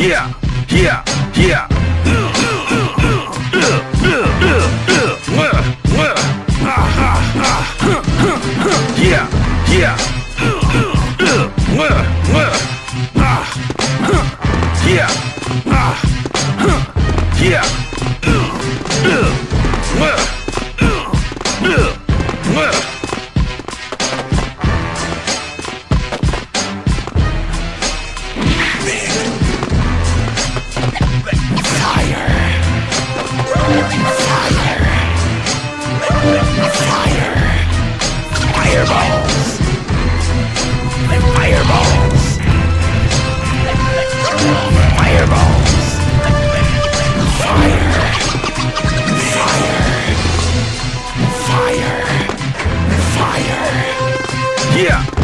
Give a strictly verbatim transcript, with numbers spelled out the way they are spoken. yeah, yeah, yeah. Yeah, yeah. Yeah, yeah. Yeah.